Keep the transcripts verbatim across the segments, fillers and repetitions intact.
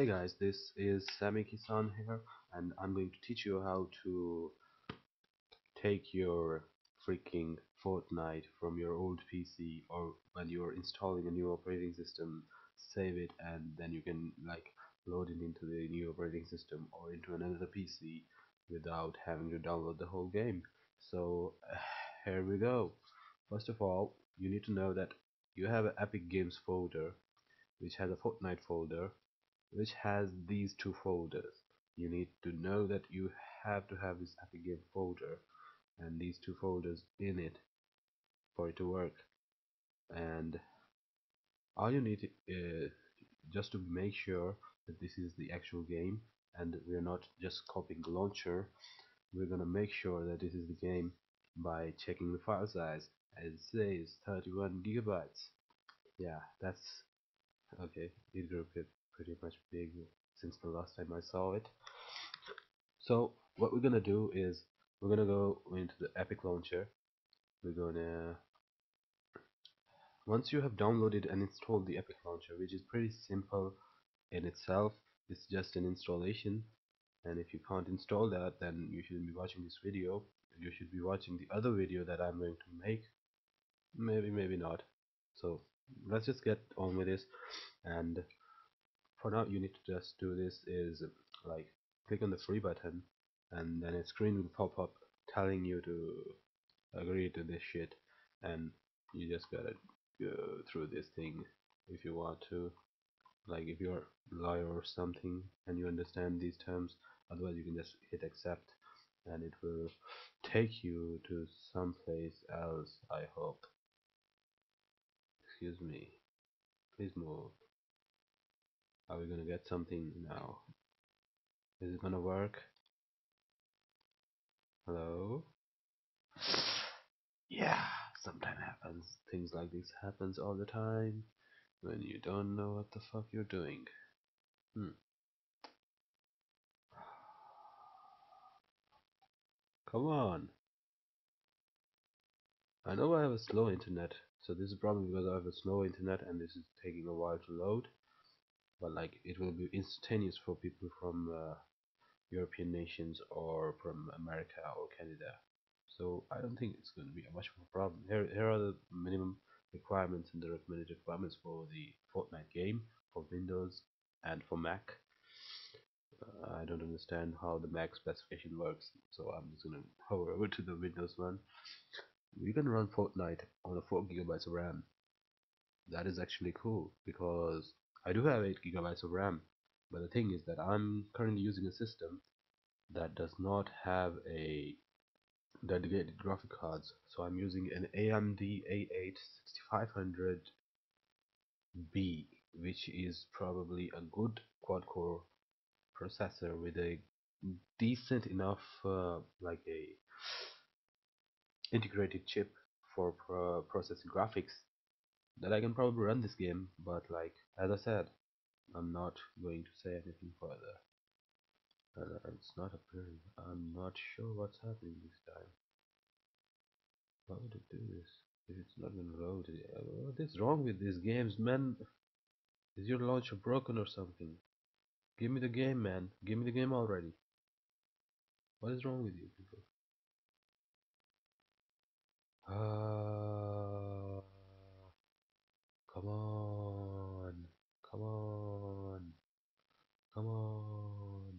Hey guys, this is Sammy Kisan here, and I'm going to teach you how to take your freaking Fortnite from your old P C, or when you're installing a new operating system, save it, and then you can like load it into the new operating system or into another P C without having to download the whole game. So uh, here we go. First of all, you need to know that you have an Epic Games folder, which has a Fortnite folder, which has these two folders. You need to know that you have to have this Epic Game folder and these two folders in it for it to work. And all you need is just to make sure that this is the actual game and we're not just copying the launcher. We're gonna make sure that this is the game by checking the file size. As it says, thirty-one gigabytes. Yeah, that's okay. It grew pretty much big since the last time I saw it. So what we're gonna do is we're gonna go into the Epic Launcher. We're gonna once you have downloaded and installed the Epic Launcher, which is pretty simple in itself. It's just an installation, and if you can't install that, then you shouldn't be watching this video. You should be watching the other video that I'm going to make. Maybe, maybe not. So let's just get on with this. And for now, you need to just do this is like click on the free button, and then a screen will pop up telling you to agree to this shit, and you just gotta go through this thing if you want to, like if you're a lawyer or something and you understand these terms. Otherwise you can just hit accept and it will take you to someplace else, I hope. Excuse me, please move. Are we gonna get something now? Is it gonna work? Hello? Yeah, sometimes happens. Things like this happens all the time when you don't know what the fuck you're doing. Hmm. Come on. I know I have a slow internet, so this is probably because I have a slow internet and this is taking a while to load. But like it will be instantaneous for people from uh, European nations or from America or Canada, so I don't think it's going to be much of a problem. Here, here are the minimum requirements and the recommended requirements for the Fortnite game for Windows and for Mac. Uh, I don't understand how the Mac specification works, so I'm just going to hover over to the Windows one. We can run Fortnite on a four gigabytes of RAM. That is actually cool because I do have eight gigabytes of RAM, but the thing is that I'm currently using a system that does not have a dedicated graphic cards, so I'm using an A M D A eight sixty-five hundred B, which is probably a good quad-core processor with a decent enough uh, like a integrated chip for pro processing graphics that I can probably run this game. But like as I said, I'm not going to say anything further. Uh, it's not appearing. I'm not sure what's happening this time. How would it do this if it's not gonna load it? What is wrong with these games, man? Is your launcher broken or something? Give me the game, man. Give me the game already. What is wrong with you people? Uh, come on. Come on. Come on.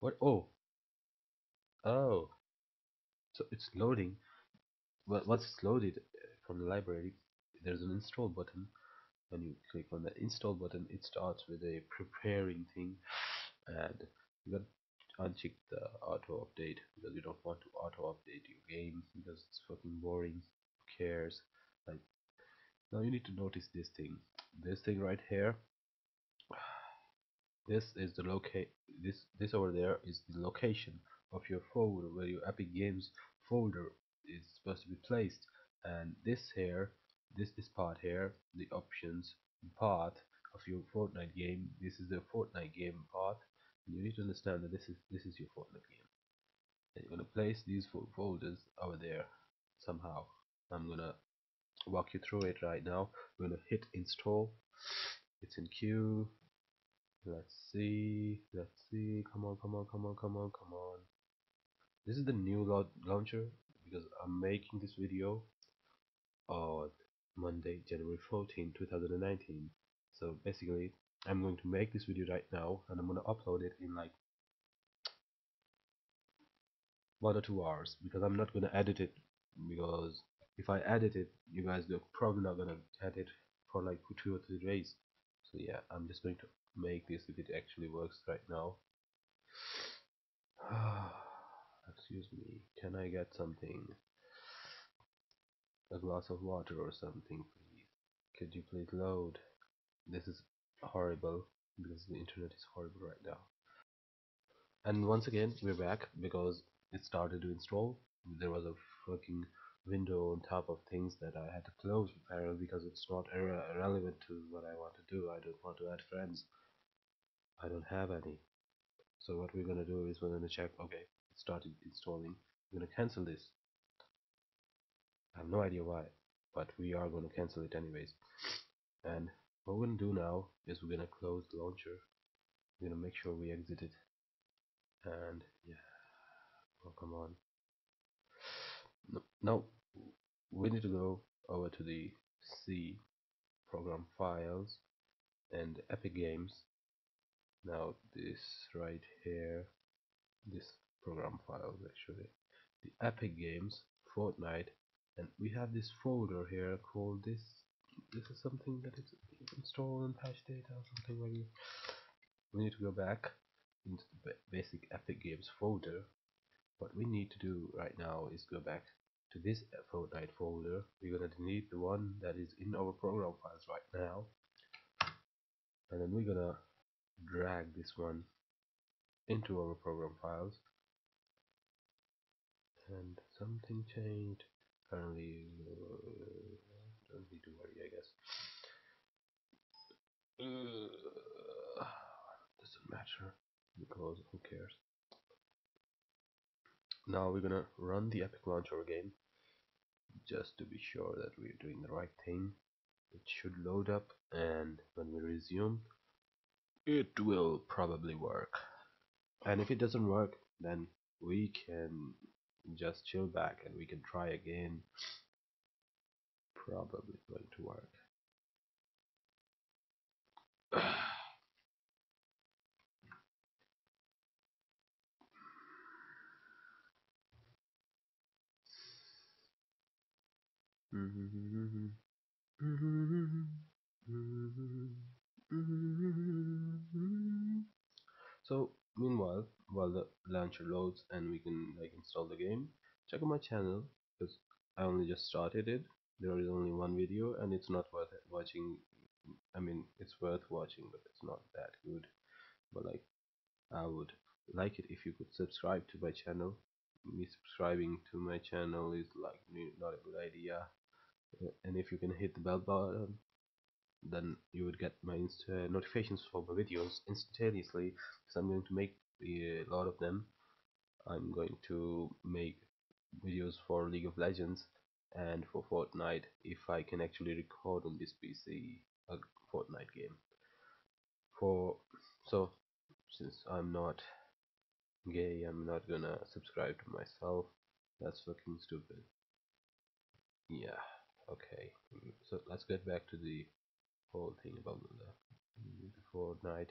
What? Oh. Oh. So it's loading. Well, once it's loaded from the library, there's an install button. When you click on the install button, it starts with a preparing thing, and you gotta uncheck the auto update because you don't want to auto update your game because it's fucking boring. Who cares? Like, now you need to notice this thing, this thing right here. This is the locate. This this over there is the location of your folder where your Epic Games folder is supposed to be placed, and this here. This this part here, the options path of your Fortnite game. This is the Fortnite game path. You need to understand that this is this is your Fortnite game. And you're gonna place these four folders over there somehow. I'm gonna walk you through it right now. We're gonna hit install. It's in queue. Let's see, let's see, come on, come on, come on, come on, come on. This is the new la launcher because I'm making this video on Monday, January fourteenth, two thousand nineteen. So basically, I'm going to make this video right now and I'm going to upload it in like one or two hours because I'm not going to edit it, because if I edit it, you guys are probably not going to get it for like two or three days. So yeah, I'm just going to make this if it actually works right now. Excuse me, can I get something? A glass of water or something, please. Could you please load? This is horrible because the internet is horrible right now. And once again, we're back because it started to install. There was a fucking window on top of things that I had to close apparently because it's not relevant to what I want to do. I don't want to add friends. I don't have any. So what we're gonna do is we're gonna check. Okay, it started installing. We're gonna cancel this. I have no idea why, but we are gonna cancel it anyways. And what we're gonna do now is we're gonna close the launcher. We're gonna make sure we exit it. And yeah, oh come on. No, now we need to go over to the C program files and Epic Games. Now this right here, this program files actually, the Epic Games, Fortnite, and we have this folder here called this. This is something that is installed and patch data or something like this. We need to go back into the basic Epic Games folder. What we need to do right now is go back to this Fortnite folder. We're gonna delete the one that is in our program files right now, and then we're gonna drag this one into our program files. And something changed apparently. Uh, don't need to worry, I guess. Uh, doesn't matter because who cares. Now we're gonna run the Epic Launcher again just to be sure that we're doing the right thing. It should load up, and when we resume it will probably work. And if it doesn't work, then we can just chill back and we can try again. Probably going to work. So meanwhile, while the launcher loads and we can like install the game, check out my channel because I only just started it. There is only one video and it's not worth watching. I mean, it's worth watching, but it's not that good. But like, I would like it if you could subscribe to my channel. Me subscribing to my channel is like not a good idea. And if you can hit the bell button, then you would get my insta notifications for my videos instantaneously, because I'm going to make a lot of them. I'm going to make videos for League of Legends and for Fortnite if I can actually record on this P C a Fortnite game. For so since I'm not gay, I'm not gonna subscribe to myself. That's fucking stupid. Yeah. Okay, so let's get back to the whole thing about the Fortnite.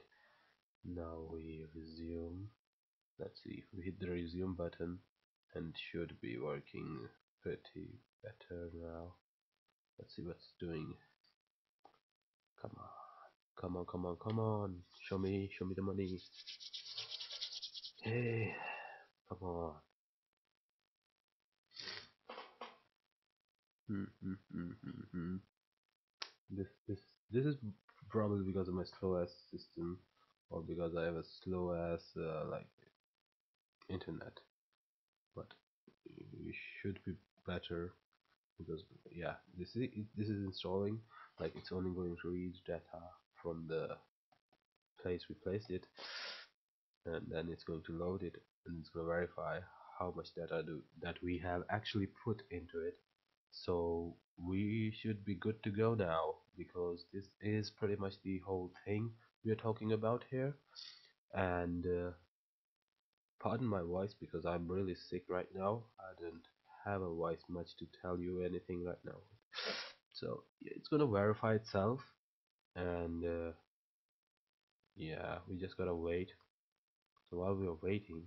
Now we resume. Let's see, we hit the resume button and should be working pretty better now. Let's see what's doing. Come on, come on, come on, come on. Show me, show me the money. Hey, come on. Mm, mm, mm, mm, mm. This this this is probably because of my slow ass system, or because I have a slow ass uh, like internet. But it should be better because yeah, this is this is installing. Like it's only going to read data from the place we placed it, and then it's going to load it and it's going to verify how much data do that we have actually put into it. So we should be good to go now, because this is pretty much the whole thing. we're talking about here. And uh, pardon my voice because I'm really sick right now. I didn't have a voice much to tell you anything right now. So it's gonna verify itself, and uh, yeah, we just gotta wait. So while we are waiting,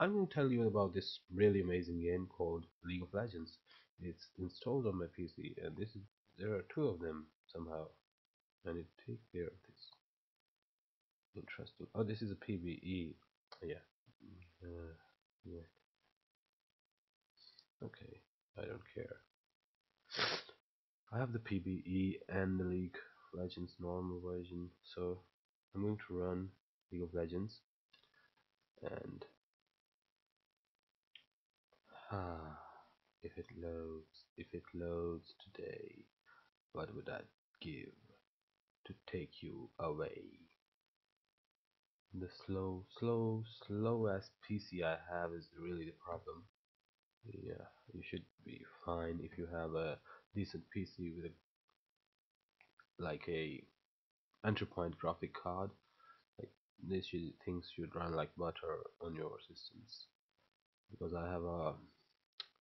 I'm gonna tell you about this really amazing game called League of Legends. It's installed on my P C, and this is, there are two of them somehow, and it takes care of this. Interesting. Oh, this is a P V E. Yeah. Uh, yeah. Okay. I don't care. I have the P V E and the League of Legends normal version, so I'm going to run League of Legends. And ah, if it loads, if it loads today, what would I give to take you away? The slow, slow, slow ass P C I have is really the problem. Yeah, you should be fine if you have a decent P C with a, like a entry point graphic card. Like these should, things should run like butter on your systems. Because I have a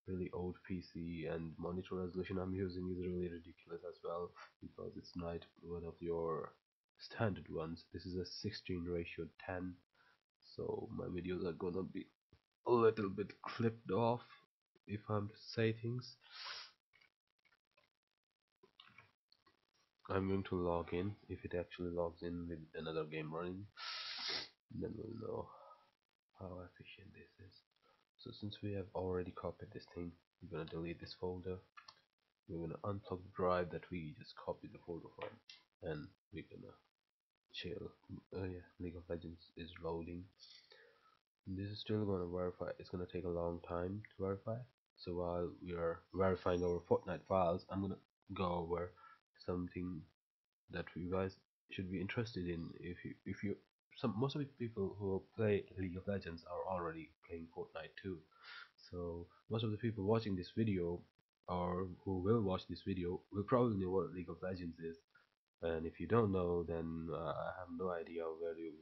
really old P C, and monitor resolution I'm using is really ridiculous as well, because it's not one of your standard ones. This is a sixteen ratio ten, so my videos are gonna be a little bit clipped off if I'm to say things. I'm going to log in, if it actually logs in with another game running, then we'll know how efficient this is. So since we have already copied this thing, we're gonna delete this folder, we're gonna unplug the drive that we just copied the folder from, and we're gonna chill. Oh yeah, League of Legends is loading. This is still gonna verify, it's gonna take a long time to verify. So while we are verifying our Fortnite files, I'm gonna go over something that you guys should be interested in. If you, if you, some most of the people who play League of Legends are already playing Fortnite too. So most of the people watching this video, or who will watch this video, will probably know what League of Legends is. And if you don't know, then uh, I have no idea where you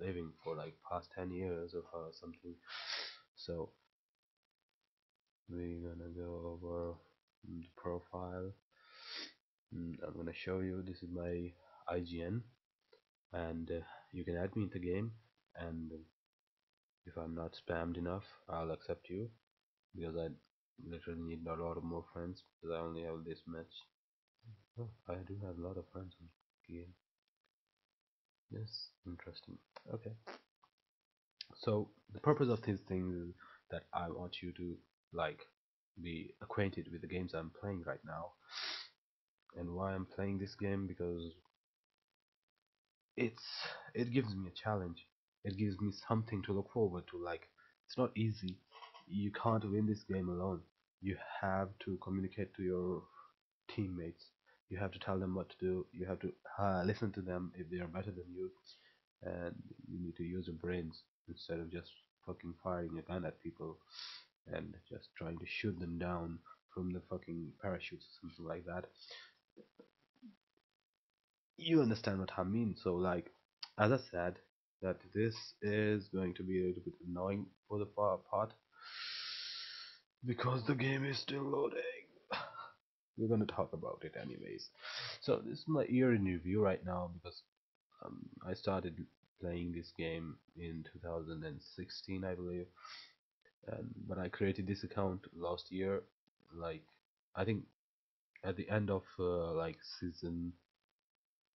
living for like past ten years or uh, something. So we're gonna go over the profile. I'm gonna show you, this is my I G N, and uh, you can add me in the game, and if I'm not spammed enough, I'll accept you, because I literally need a lot of more friends, because I only have this match. Oh, I do have a lot of friends in the game. Yes, interesting. Okay, so the purpose of these things is that I want you to like be acquainted with the games I'm playing right now, and why I'm playing this game, because it's it gives me a challenge, it gives me something to look forward to. Like, it's not easy, you can't win this game alone. You have to communicate to your teammates, you have to tell them what to do, you have to uh, listen to them if they are better than you, and you need to use your brains instead of just fucking firing a gun at people and just trying to shoot them down from the fucking parachutes or something like that. You understand what I mean. So like, as I said, that this is going to be a little bit annoying for the far part, because the game is still loading. We're gonna talk about it anyways. So this is my year in review right now, because um, I started playing this game in two thousand sixteen, I believe, and, but I created this account last year, like I think at the end of uh, like season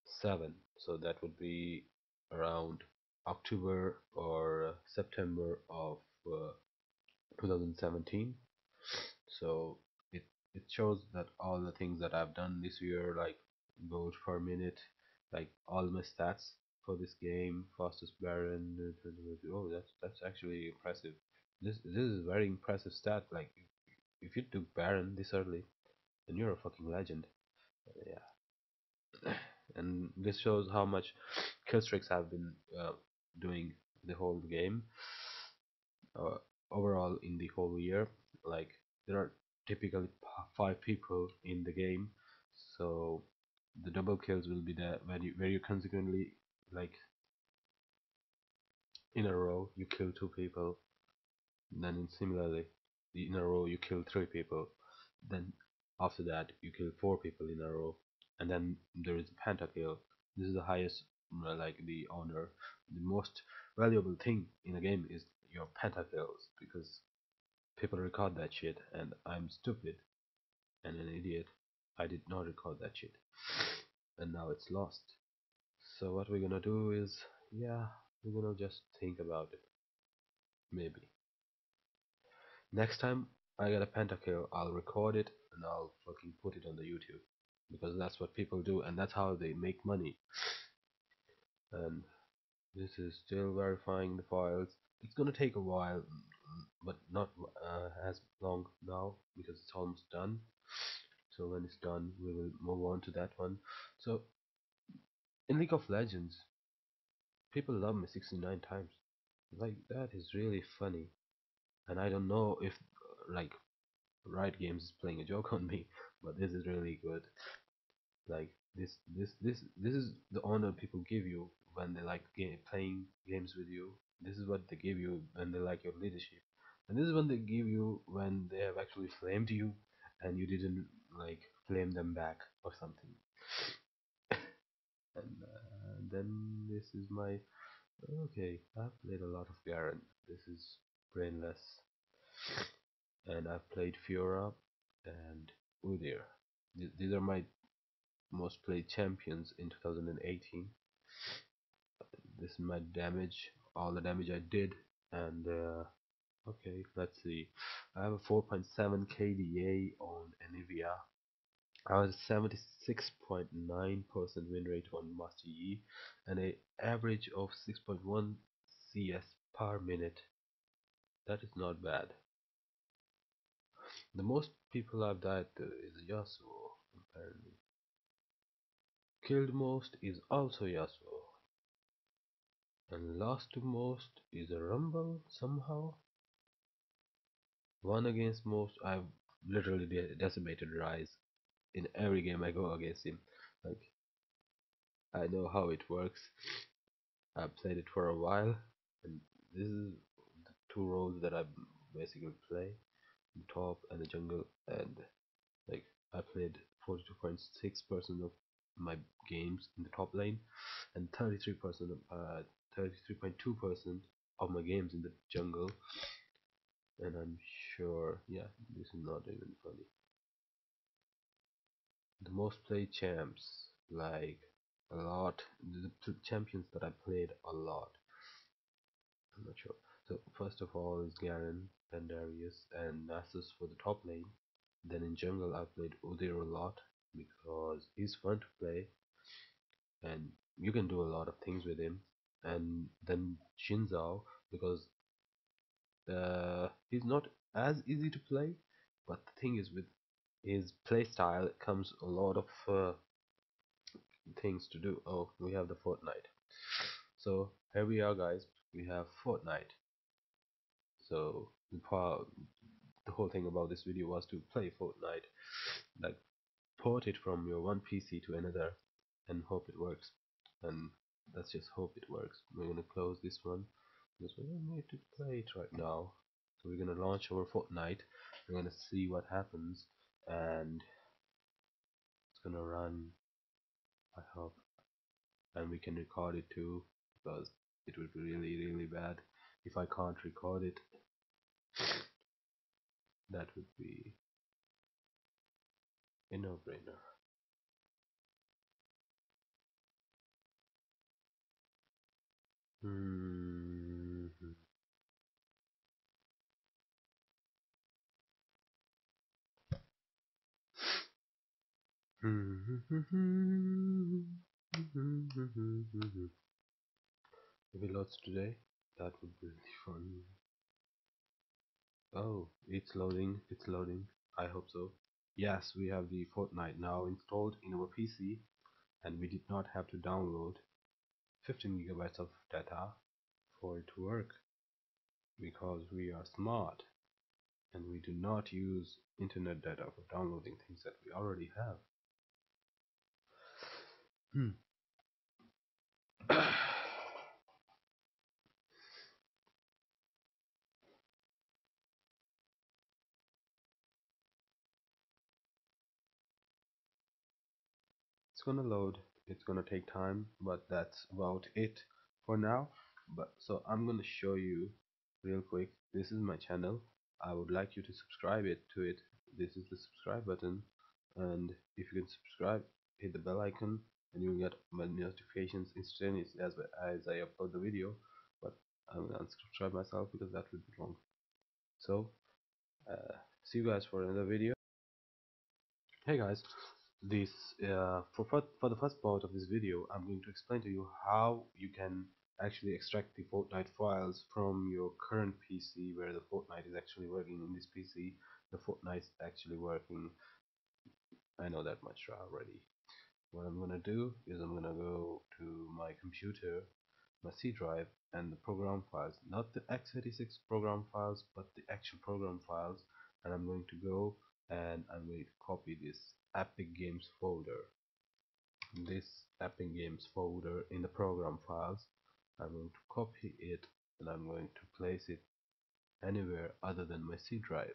seven, so that would be around October or September of uh, twenty seventeen. So it shows that all the things that I've done this year, like gold per minute, like all my stats for this game, fastest Baron. Oh, that's that's actually impressive. This this is a very impressive stat. Like, if you took Baron this early, then you're a fucking legend. Yeah. And this shows how much killstreaks I've been uh, doing the whole game. Uh, overall, in the whole year, like there are typically five people in the game, so the double kills will be there when you, where you consequently like in a row you kill two people, then in similarly in a row you kill three people, then after that you kill four people in a row, and then there is a pentakill. This is the highest, like the honor, the most valuable thing in a game is your pentakills, because people record that shit, and I'm stupid and an idiot. I did not record that shit, and now it's lost. So what we're gonna do is, yeah, we're gonna just think about it. Maybe next time I get a pentakill, I'll record it and I'll fucking put it on the YouTube, because that's what people do and that's how they make money. And this is still verifying the files. It's gonna take a while, but not uh, as long now, because it's almost done. So when it's done, we will move on to that one. So in League of Legends, people love me sixty-nine times. Like, that is really funny, and I don't know if like Riot Games is playing a joke on me, but this is really good. Like, this this this this is the honor people give you when they like game, playing games with you. This is what they give you when they like your leadership, and this is what they give you when they have actually flamed you and you didn't like flame them back or something. And uh, then this is my, okay, I've played a lot of Garen. This is brainless, and I've played Fiora and Udyr. Th these are my most played champions in two thousand eighteen. This is my damage, all the damage I did, and uh, okay, let's see. I have a four point seven K D A on Anivia. I was seventy-six point nine percent win rate on Master Yi, and an average of six point one C S per minute. That is not bad. The most people I've died to is Yasuo, apparently. Killed most is also Yasuo, and last to most is a Rumble somehow. One against most, I've literally de decimated Ryze in every game I go against him. Like, I know how it works. I played it for a while, and this is the two roles that I basically play, the top and the jungle. And like, I played forty-two point six percent of my games in the top lane, and thirty-three percent uh, thirty-three point two percent of my games in the jungle. And I'm sure, yeah, this is not even funny. The most played champs, like a lot, the champions that I played a lot, I'm not sure. So first of all is Garen, then Darius and Nasus for the top lane. Then in jungle I played Udyr a lot, because he's fun to play and you can do a lot of things with him. And then Xin Zhao, because uh, he's not as easy to play, but the thing is, with his playstyle comes a lot of uh, things to do. Oh, we have the Fortnite. So here we are, guys, we have Fortnite. So the whole thing about this video was to play Fortnite, like port it from your one P C to another and hope it works. And let's just hope it works. We're gonna close this one because we don't need to play it right now. So we're gonna launch our Fortnite. We're gonna see what happens, and it's gonna run, I hope, and we can record it too, because it would be really really bad if I can't record it. That would be a no-brainer. Mm-hmm. If it loads today, that would be really fun. Oh, it's loading, it's loading. I hope so. Yes, we have the Fortnite now installed in our P C, and we did not have to download fifteen gigabytes of data for it to work, because we are smart and we do not use internet data for downloading things that we already have. Hmm. It's gonna load, it's gonna take time, but that's about it for now. But so I'm gonna show you real quick. This is my channel. I would like you to subscribe it to it. This is the subscribe button, and if you can subscribe, hit the bell icon, and you'll get my notifications instantaneously as as I upload the video. But I'm gonna unsubscribe myself because that would be wrong. So uh, see you guys for another video. Hey guys, this uh, for for the first part of this video, I'm going to explain to you how you can actually extract the Fortnite files from your current P C where the Fortnite is actually working. In this P C, the Fortnite is actually working. I know that much already. What I'm gonna do is I'm gonna go to my computer, my C drive, and the program files, not the x eighty-six program files, but the actual program files, and I'm going to go and I'm going to copy this Epic Games folder. This Epic Games folder in the program files, I'm going to copy it, and I'm going to place it anywhere other than my C drive,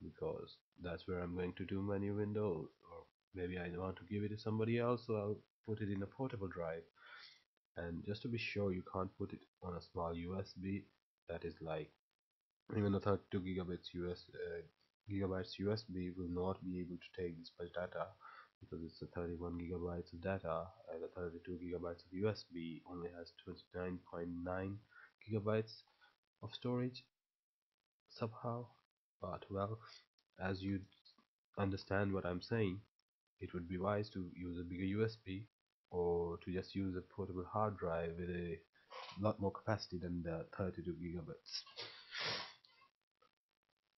because that's where I'm going to do my new Windows, or maybe I want to give it to somebody else, so I'll put it in a portable drive. And just to be sure, you can't put it on a small U S B that is like, even a thirty-two gigabytes U S uh, gigabytes U S B will not be able to take this much data, because it's a thirty-one gigabytes of data, and a thirty-two gigabytes of U S B only has twenty-nine point nine gigabytes of storage somehow. But well, as you understand what I'm saying, it would be wise to use a bigger U S B, or to just use a portable hard drive with a lot more capacity than the thirty-two gigabytes.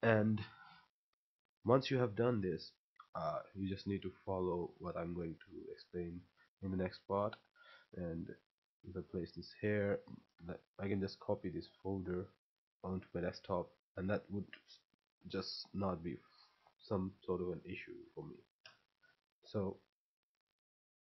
And once you have done this, Uh, you just need to follow what I'm going to explain in the next part. And if I place this here, I can just copy this folder onto my desktop, and that would just not be some sort of an issue for me. So